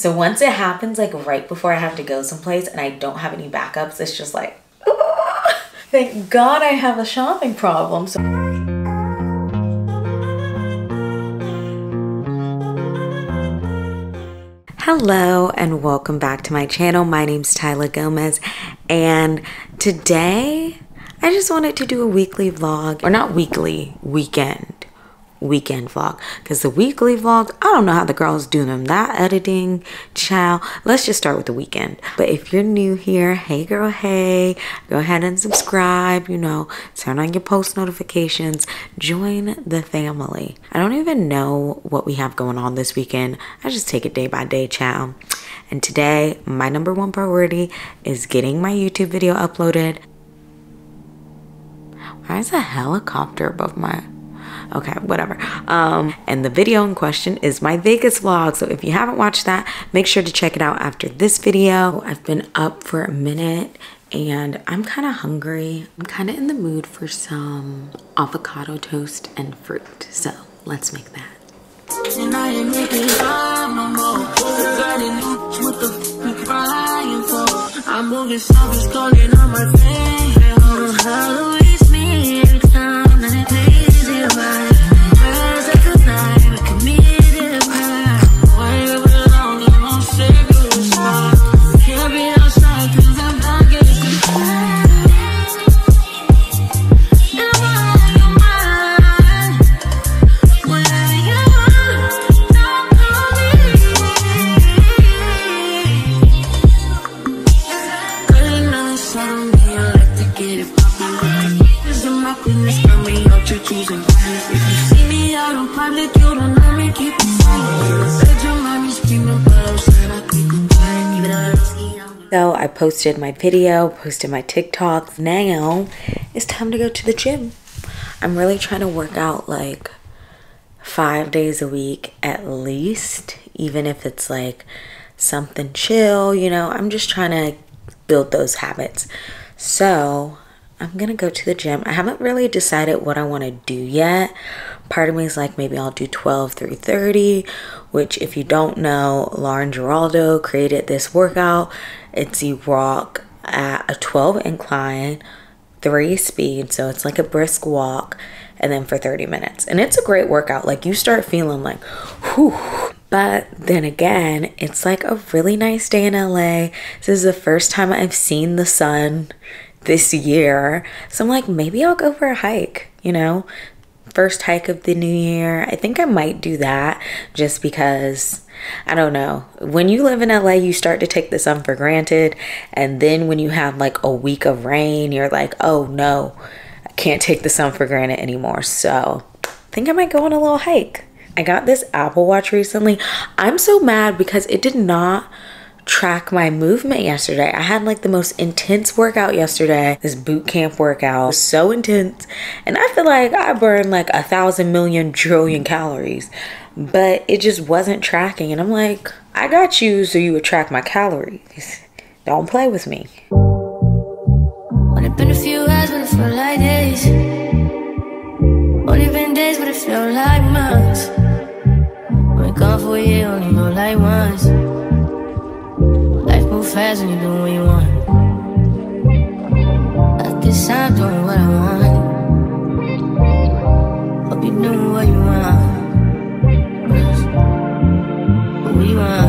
So once it happens, like right before I have to go someplace and I don't have any backups, it's just like, oh, thank God I have a shopping problem. So hello and welcome back to my channel. My name's Tyla Gomez, and today I just wanted to do a weekly vlog, or not weekly, weekend vlog, because the weekly vlogs, I don't know how the girls do them, that editing, child. Let's just start with the weekend. But if you're new here, hey girl, hey, go ahead and subscribe, you know, turn on your post notifications, join the family. I don't even know what we have going on this weekend. I just take it day by day, child. And today my number one priority is getting my YouTube video uploaded. Why is a helicopter above my... okay, whatever. And the video in question is my Vegas vlog. So if you haven't watched that, make sure to check it out after this video. I've been up for a minute and I'm kind of hungry. I'm kind of in the mood for some avocado toast and fruit. So let's make that. So I posted my video, posted my TikToks. Now it's time to go to the gym. I'm really trying to work out like 5 days a week at least, even if it's like something chill, you know, I'm just trying to build those habits. So I'm gonna go to the gym. I haven't really decided what I want to do yet. Part of me is like, maybe I'll do 12 through 30, which if you don't know, Lauren Giraldo created this workout. It's you walk at a 12 incline, 3 speed. So it's like a brisk walk and then for 30 minutes. And it's a great workout. Like you start feeling like, whew. But then again, it's like a really nice day in LA. This is the first time I've seen the sun this year. So I'm like, maybe I'll go for a hike, you know? First hike of the new year. I think I might do that just because, I don't know. When you live in LA, you start to take the sun for granted. And then when you have like a week of rain, you're like, oh no, I can't take the sun for granted anymore. So I think I might go on a little hike. I got this Apple Watch recently. I'm so mad because it did not track my movement yesterday. I had like the most intense workout yesterday. This boot camp workout was so intense, and I feel like I burned like 1,000,000,000,000,000,000 calories, but it just wasn't tracking. And I'm like, I got you so you would track my calories. Don't play with me. Only been a few hours, but it felt like days. Only been days, but it felt like months. Only gone for a year, only know like once. Fast when you do what you want. At this time, doing what I want. Hope you do what you want. What you want.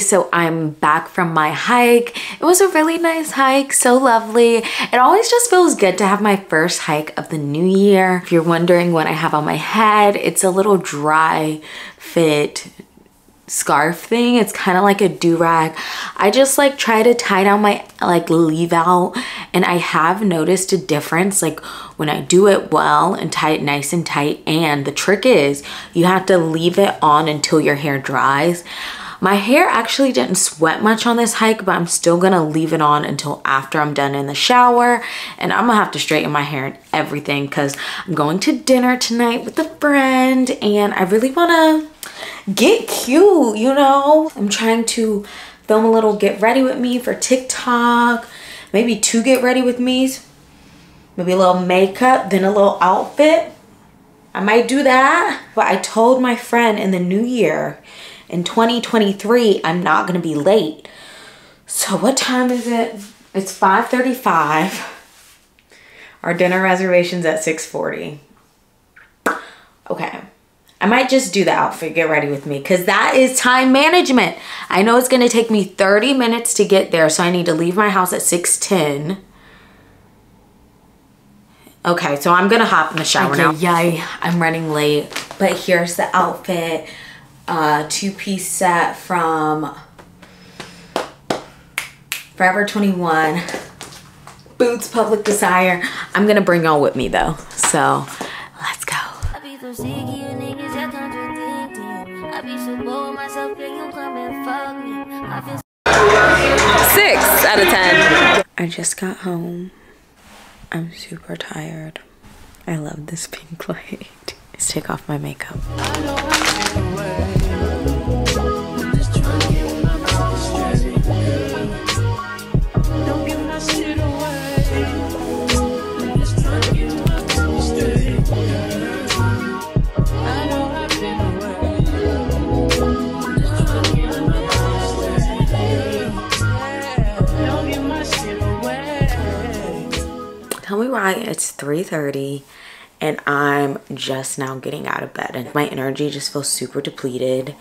So I'm back from my hike. It was a really nice hike, so lovely. It always just feels good to have my first hike of the new year. If you're wondering what I have on my head, it's a little dry fit scarf thing. It's kind of like a do-rag. I just like try to tie down my like leave out, and I have noticed a difference like when I do it well and tie it nice and tight. And the trick is you have to leave it on until your hair dries. My hair actually didn't sweat much on this hike, but I'm still gonna leave it on until after I'm done in the shower, and I'm gonna have to straighten my hair and everything because I'm going to dinner tonight with a friend and I really wanna get cute, you know? I'm trying to film a little get ready with me for TikTok, maybe 2 get ready with me's. maybe a little makeup, then a little outfit. I might do that, but I told my friend in the new year, in 2023, I'm not gonna be late. So what time is it? It's 5:35. Our dinner reservation's at 6:40. Okay, I might just do the outfit, get ready with me, because that is time management. I know it's gonna take me 30 minutes to get there, so I need to leave my house at 6:10. Okay, so I'm gonna hop in the shower now. Yay, I'm running late, but here's the outfit. Two-piece set from Forever 21. Boots, Public Desire. I'm gonna bring y'all with me though, so let's go. I be so sick of you niggas, I contradict you. I be so bold myself, then you come and fuck me. I feel 6 out of 10. I just got home. I'm super tired. I love this pink light. Let's take off my makeup. Why it's 3:30 and I'm just now getting out of bed and my energy just feels super depleted,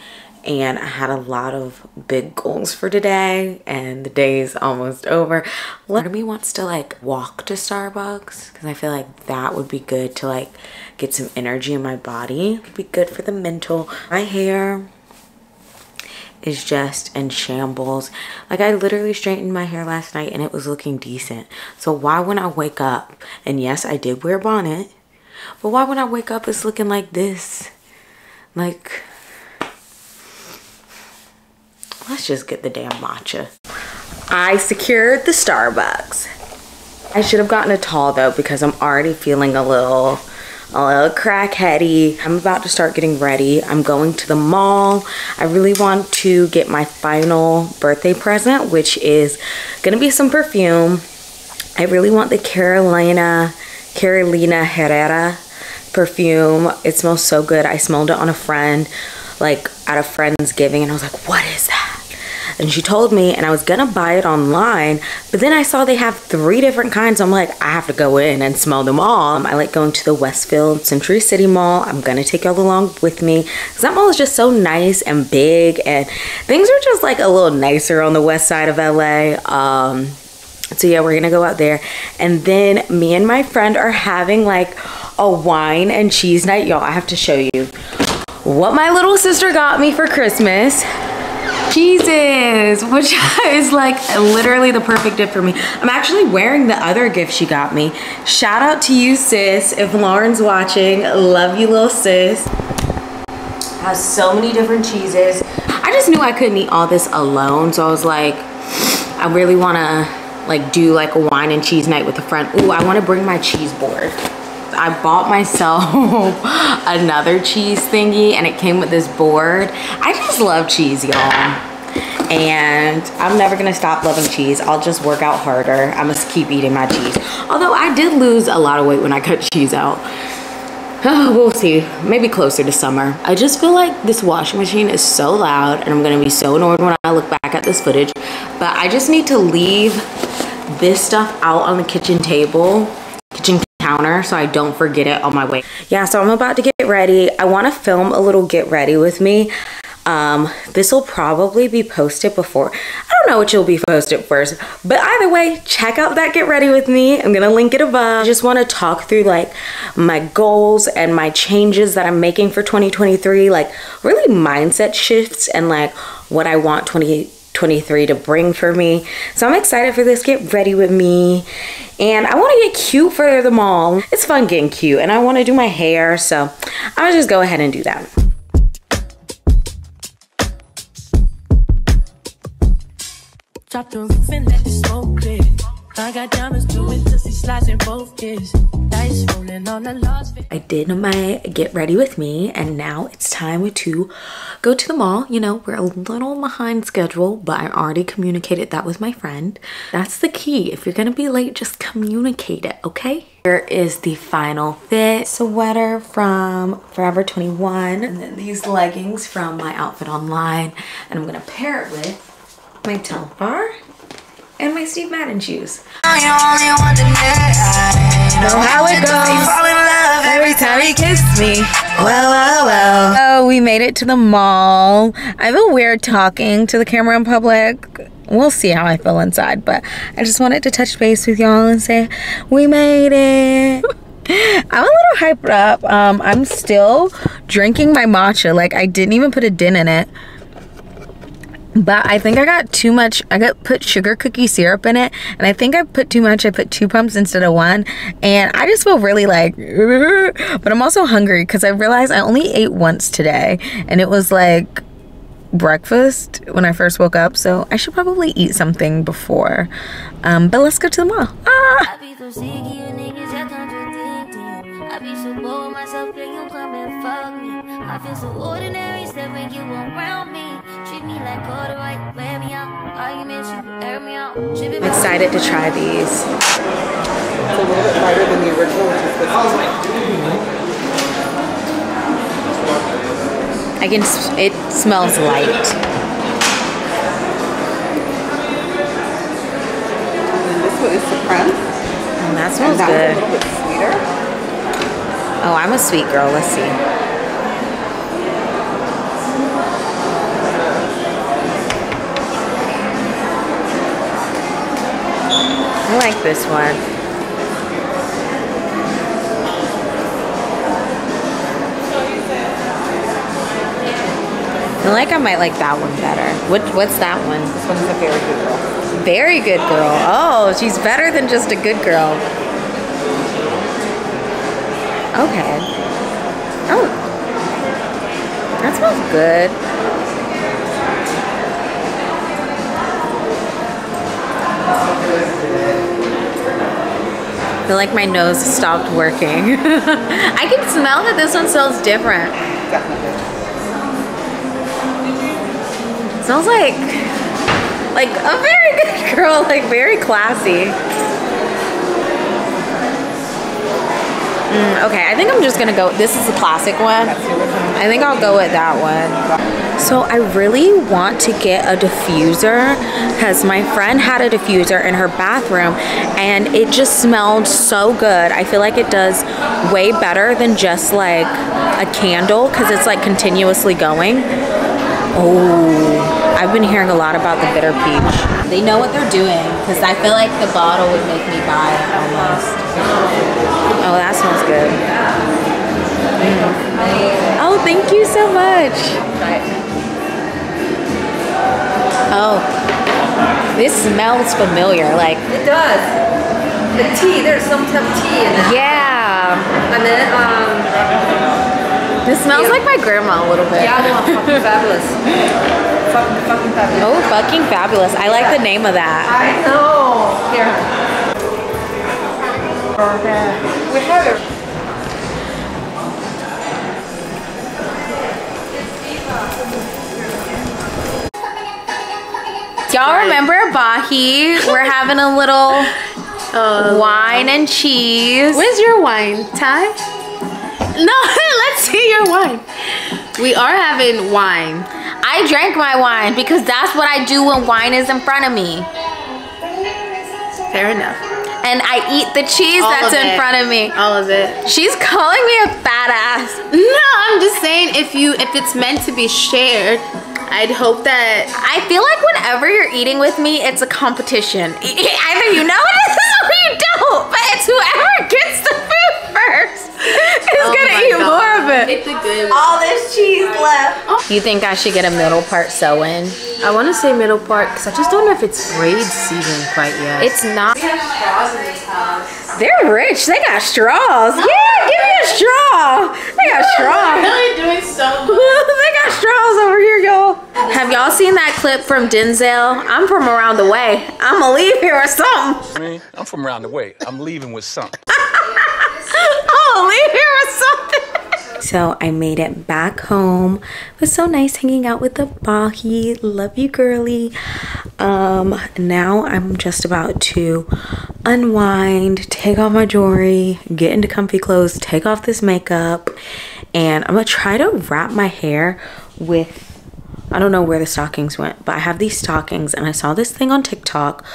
and I had a lot of big goals for today and the day's almost over. Part of me wants to like walk to Starbucks because I feel like that would be good to like get some energy in my body. It would be good for the mental. My hair is just in shambles. Like, I literally straightened my hair last night and it was looking decent. So why when I wake up, and yes, I did wear a bonnet, but why when I wake up it's looking like this? Like, let's just get the damn matcha. I secured the Starbucks. I should have gotten a tall though because I'm already feeling a little crackheady. I'm about to start getting ready. I'm going to the mall. I really want to get my final birthday present, which is gonna be some perfume. I really want the Carolina Herrera perfume. It smells so good. I smelled it on a friend, like at a friend's giving, and I was like, what is that? And she told me, and I was gonna buy it online, but then I saw they have 3 different kinds. So I'm like, I have to go in and smell them all. I like going to the Westfield Century City Mall. I'm gonna take y'all along with me because that mall is just so nice and big, and things are just like a little nicer on the west side of LA. So yeah, we're gonna go out there, and then me and my friend are having like a wine and cheese night. Y'all, I have to show you what my little sister got me for Christmas. Cheeses, which is like literally the perfect gift for me. I'm actually wearing the other gift she got me. Shout out to you, sis. If Lauren's watching, love you, little sis. Has so many different cheeses. I just knew I couldn't eat all this alone, so I was like, I really wanna like do like a wine and cheese night with a friend. Ooh, I wanna bring my cheese board. I bought myself another cheese thingy and it came with this board. I just love cheese, y'all, and I'm never gonna stop loving cheese. I'll just work out harder. I must keep eating my cheese, although I did lose a lot of weight when I cut cheese out. We'll see, maybe closer to summer. I just feel like this washing machine is so loud and I'm gonna be so annoyed when I look back at this footage, but I just need to leave this stuff out on the kitchen table, kitchen counter, so I don't forget it on my way. Yeah, so I'm about to get ready. I want to film a little get ready with me. This will probably be posted before, I don't know what you'll be posted first, but either way, check out that get ready with me. I'm gonna link it above. I just want to talk through like my goals and my changes that I'm making for 2023, like really mindset shifts and like what I want 2023 to bring for me. So I'm excited for this get ready with me, and I want to get cute for the mall. It's fun getting cute, and I want to do my hair, so I'm gonna just go ahead and do that. Drop the I did my get ready with me, and now it's time to go to the mall. You know, we're a little behind schedule, but I already communicated that with my friend. That's the key. If you're gonna be late, just communicate it, okay? Here is the final fit. Sweater from Forever 21, and then these leggings from My Outfit Online, and I'm gonna pair it with my Telfar and my Steve Madden shoes. Know how it goes. Every time he kissed me. Well, well, well. Oh, we made it to the mall. I feel weird talking to the camera in public. We'll see how I feel inside, but I just wanted to touch base with y'all and say we made it. I'm a little hyped up. I'm still drinking my matcha. Like, I didn't even put a din in it. But I think I got too much. I got put sugar cookie syrup in it, and I think I put too much. I put 2 pumps instead of 1, and I just feel really like, but I'm also hungry because I realized I only ate once today, and it was like breakfast when I first woke up, so I should probably eat something before. But let's go to the mall. Ah! I feel so ordinary, stepping you around me. Treat me like all the right, wear me out. Arguments, you air me out. I'm excited to try these. It's a little bit lighter than the original, which is this. I can, it smells light. And this one is suppressed. And that smells good. That one's a little bit sweeter. Oh, I'm a sweet girl, let's see. I like this one. I feel like I might like that one better. What's that one? This one's a very good girl. Very good girl. Oh, she's better than just a good girl. Okay. Oh. That smells good. I feel like my nose stopped working. I can smell that this one smells different. It smells like a very good girl, like very classy. Okay, I think I'm just gonna go, this is the classic one. I think I'll go with that one. So I really want to get a diffuser because my friend had a diffuser in her bathroom and it just smelled so good. I feel like it does way better than just like a candle because it's like continuously going. Oh, I've been hearing a lot about the bitter peach. They know what they're doing because I feel like the bottle would make me buy it almost. Oh, that smells good. Mm. Oh, thank you so much. Oh, this smells familiar. Like it does. The tea. There's some type of tea in it. Yeah. And then this smells like my grandma a little bit. Yeah, no, fucking fabulous. fucking fabulous. Oh, fucking fabulous. I like the name of that. I know. Here. We have it. Y'all remember Bahi? We're having a little wine and cheese. Where's your wine, Ty? No, let's see your wine. We are having wine. I drank my wine because that's what I do when wine is in front of me. Fair enough. And I eat the cheese that's in front of me. All of it. She's calling me a fat ass. No, I'm just saying if it's meant to be shared, I'd hope that. I feel like whenever you're eating with me, it's a competition. Either you know it or you don't, but it's whoever gets the food first is gonna eat more of it. It's a good one. All this cheese left. Oh. You think I should get a middle part sew-in? I want to say middle part because I just don't know if it's braid season quite yet. It's not. We have straws in this house. They're rich. They got straws. Oh, yeah, give me a straw. They got straws. Really doing so good. They got straws over here, y'all. Have y'all y'all seen that clip from Denzel? I'm from around the way. I'ma leave here or something. I mean, I'm from around the way. I'm leaving with something. I'ma leave here or something. So I made it back home. It was so nice hanging out with the Bahi. Love you, girly. Now I'm just about to unwind, take off my jewelry, get into comfy clothes, take off this makeup, and I'm gonna try to wrap my hair with, I don't know where the stockings went, but I have these stockings, and I saw this thing on TikTok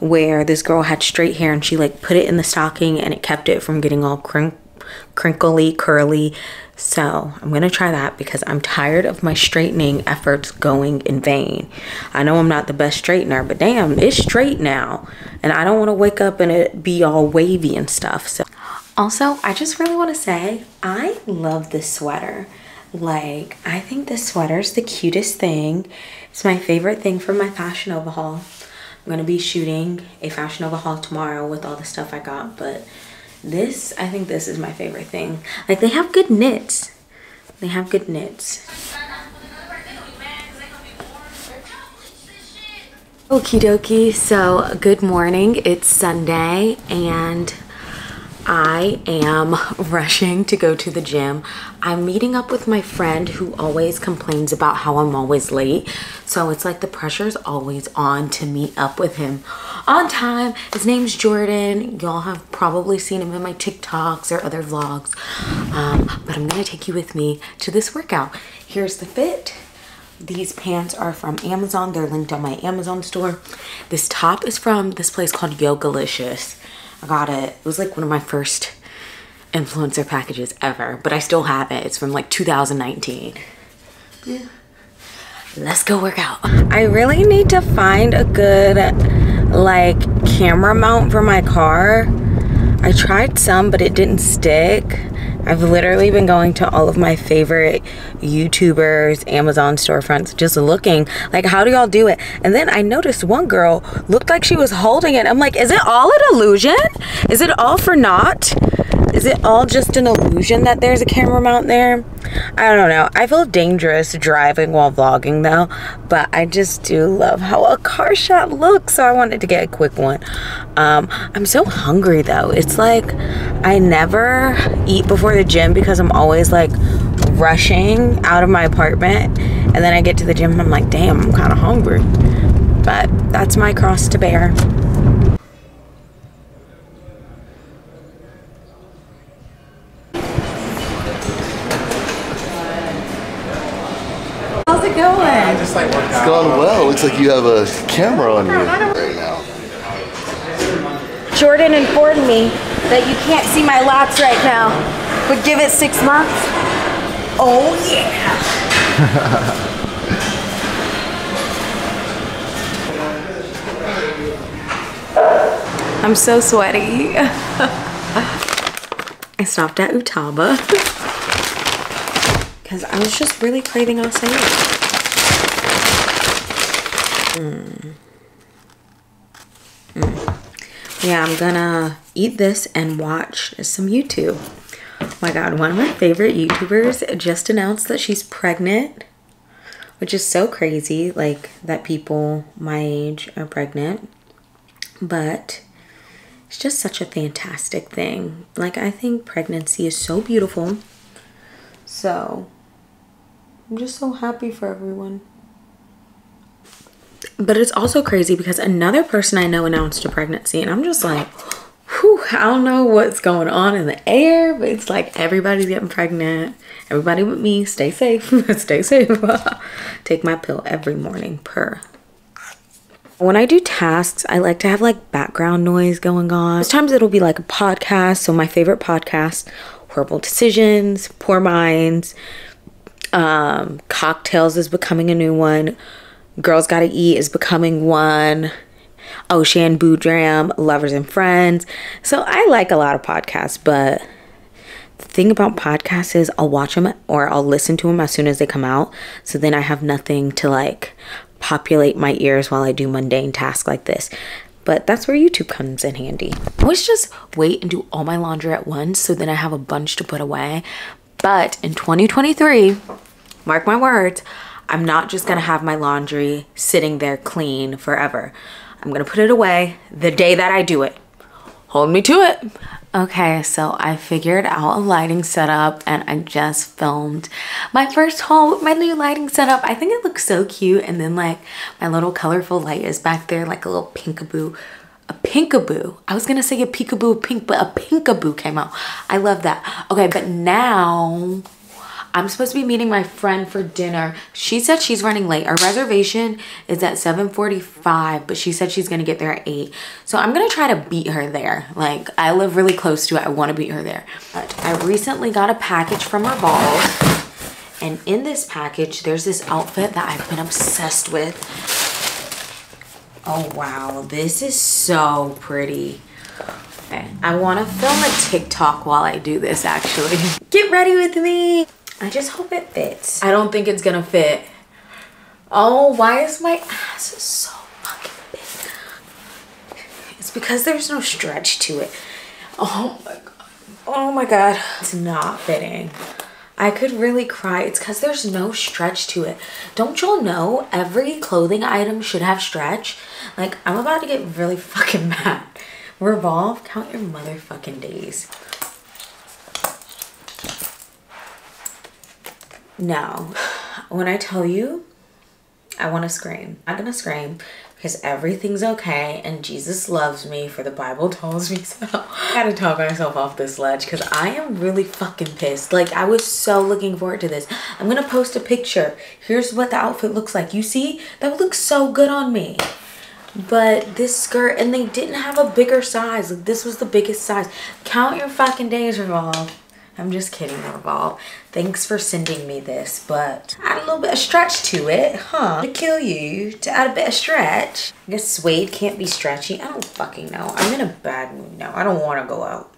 where this girl had straight hair and she like put it in the stocking and it kept it from getting all crinkly, curly. So I'm gonna try that because I'm tired of my straightening efforts going in vain. I know I'm not the best straightener, but damn, it's straight now. And I don't wanna wake up and it be all wavy and stuff. So also, I just really wanna say, I love this sweater. Like, I think this sweater's the cutest thing. It's my favorite thing from my Fashion Nova haul. I'm gonna be shooting a Fashion Nova haul tomorrow with all the stuff I got, but this, I think this is my favorite thing. Like, they have good knits. They have good knits. Okie dokie, so good morning. It's Sunday, and I am rushing to go to the gym. I'm meeting up with my friend who always complains about how I'm always late. So it's like the pressure's always on to meet up with him on time. His name's Jordan. Y'all have probably seen him in my TikToks or other vlogs. But I'm gonna take you with me to this workout. Here's the fit. These pants are from Amazon. They're linked on my Amazon store. This top is from this place called Yogalicious. I got it. It was like one of my first influencer packages ever, but I still have it. It's from like 2019. Yeah. Let's go work out. I really need to find a good like camera mount for my car. I tried some, but it didn't stick. I've literally been going to all of my favorite YouTubers, Amazon storefronts, just looking like, how do y'all do it? And then I noticed one girl looked like she was holding it. I'm like, is it all an illusion? Is it all for naught? Is it all just an illusion that there's a camera mount there? I don't know. I feel dangerous driving while vlogging though, but I just do love how a car shot looks, so I wanted to get a quick one. I'm so hungry though. It's like I never eat before the gym because I'm always like rushing out of my apartment, and then I get to the gym and I'm like, damn, I'm kind of hungry. But that's my cross to bear. It's gone well. Looks like you have a camera on you right now. Jordan informed me that you can't see my lats right now, but give it 6 months. Oh yeah! I'm so sweaty. I stopped at Utaba because I was just really craving acai. Yeah, I'm gonna eat this and watch some YouTube. Oh my god, one of my favorite YouTubers just announced that she's pregnant, which is so crazy, like that people my age are pregnant, but it's just such a fantastic thing. Like, I think pregnancy is so beautiful, so I'm just so happy for everyone. But it's also crazy because another person I know announced a pregnancy, and I'm just like, whew, I don't know what's going on in the air, but it's like everybody's getting pregnant. Everybody with me, stay safe, stay safe. Take my pill every morning, purr. When I do tasks, I like to have like background noise going on. Sometimes it'll be like a podcast. So my favorite podcast, Horrible Decisions, Poor Minds, Cocktails is becoming a new one. Girls Gotta Eat is becoming one. Ocean Boudram, Lovers and Friends. So I like a lot of podcasts, but the thing about podcasts is I'll watch them or I'll listen to them as soon as they come out. So then I have nothing to like populate my ears while I do mundane tasks like this. But that's where YouTube comes in handy. I always just wait and do all my laundry at once, so then I have a bunch to put away. But in 2023, mark my words, I'm not just gonna have my laundry sitting there clean forever. I'm gonna put it away the day that I do it. Hold me to it. Okay, so I figured out a lighting setup and I just filmed my first haul with my new lighting setup. I think it looks so cute. And then like my little colorful light is back there, like a little pinkaboo. A pinkaboo. I was gonna say a peekaboo pink, but a pinkaboo came out. I love that. Okay, but now I'm supposed to be meeting my friend for dinner. She said she's running late. Our reservation is at 7:45, but she said she's gonna get there at 8. So I'm gonna try to beat her there. Like, I live really close to it. I wanna beat her there. But I recently got a package from Revolve. And in this package, there's this outfit that I've been obsessed with. Oh wow, this is so pretty. Okay, I wanna film a TikTok while I do this actually. Get ready with me. I just hope it fits. I don't think it's gonna fit. Oh, why is my ass so fucking big? It's because there's no stretch to it. Oh my God. Oh my God. It's not fitting. I could really cry. It's because there's no stretch to it. Don't y'all know every clothing item should have stretch? Like, I'm about to get really fucking mad. Revolve, count your motherfucking days. No, when I tell you, I want to scream. I'm gonna scream because everything's okay and Jesus loves me, for the Bible tells me so. I gotta talk myself off this ledge because I am really fucking pissed. Like, I was so looking forward to this. I'm gonna post a picture. Here's what the outfit looks like. You see? That looks so good on me. But this skirt, and they didn't have a bigger size. Like, this was the biggest size. Count your fucking days, Revolve. I'm just kidding, Revolve. Thanks for sending me this, but add a little bit of stretch to it, huh? To kill you, to add a bit of stretch. I guess suede can't be stretchy. I don't fucking know. I'm in a bad mood now. I don't want to go out.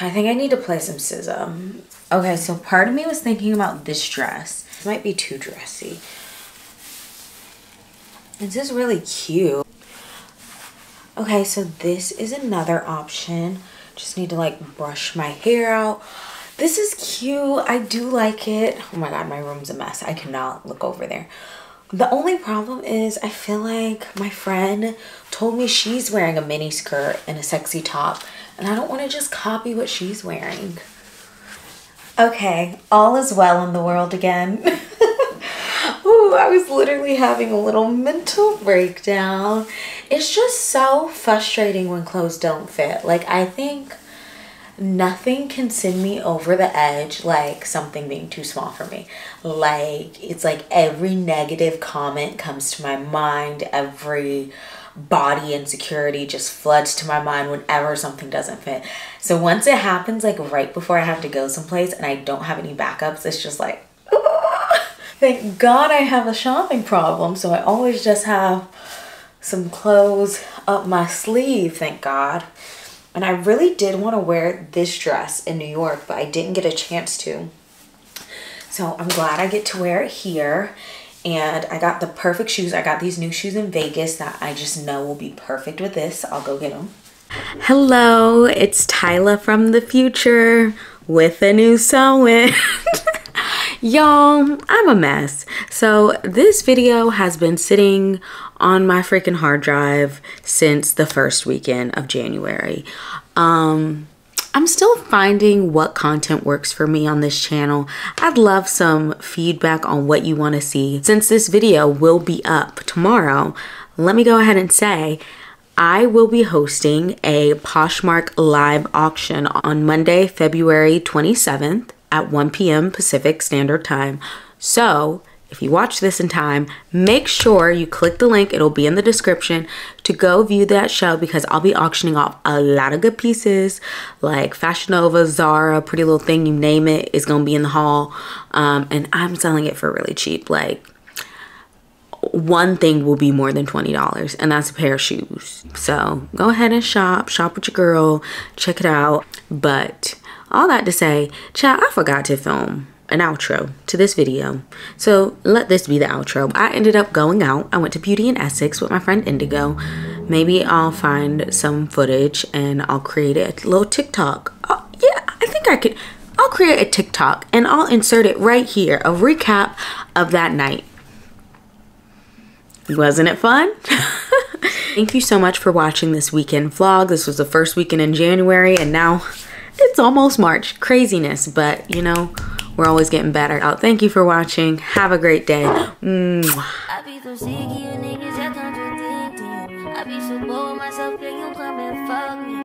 I think I need to play some SZA. Okay, so part of me was thinking about this dress. It might be too dressy. This is really cute. Okay, so this is another option. Just need to like brush my hair out. This is cute. I do like it. Oh my God, my room's a mess. I cannot look over there. The only problem is I feel like my friend told me she's wearing a mini skirt and a sexy top, and I don't want to just copy what she's wearing. Okay, all is well in the world again. Ooh, I was literally having a little mental breakdown. It's just so frustrating when clothes don't fit. Like, I think nothing can send me over the edge like something being too small for me. Like, it's like every negative comment comes to my mind. Every body insecurity just floods to my mind whenever something doesn't fit. So once it happens, like right before I have to go someplace and I don't have any backups, it's just like, thank God I have a shopping problem. So I always just have some clothes up my sleeve, thank God. And I really did want to wear this dress in New York, but I didn't get a chance to. So I'm glad I get to wear it here. And I got the perfect shoes. I got these new shoes in Vegas that I just know will be perfect with this. I'll go get them. Hello, it's Tyla from the future with a new sewing. Y'all, I'm a mess. So this video has been sitting on my freaking hard drive since the first weekend of January. I'm still finding what content works for me on this channel. I'd love some feedback on what you want to see. Since this video will be up tomorrow, let me go ahead and say I will be hosting a Poshmark live auction on Monday, February 27th. At 1 p.m. Pacific Standard Time. So if you watch this in time, make sure you click the link, it'll be in the description, to go view that show because I'll be auctioning off a lot of good pieces like Fashion Nova, Zara, Pretty Little Thing, you name it, is gonna be in the haul. And I'm selling it for really cheap. Like, one thing will be more than $20, and that's a pair of shoes. So go ahead and shop with your girl, check it out. But all that to say, child, I forgot to film an outro to this video. So let this be the outro. I ended up going out. I went to Beauty in Essex with my friend Indigo. Maybe I'll find some footage and I'll create a little TikTok. Oh, yeah, I think I could. I'll create a TikTok and I'll insert it right here, a recap of that night. Wasn't it fun? Thank you so much for watching this weekend vlog. This was the first weekend in January and now it's almost March. Craziness, but you know, we're always getting better. Oh, thank you for watching. Have a great day. I be so sick of you niggas, I can't do things to you. I be so bold myself, then you come and fuck me.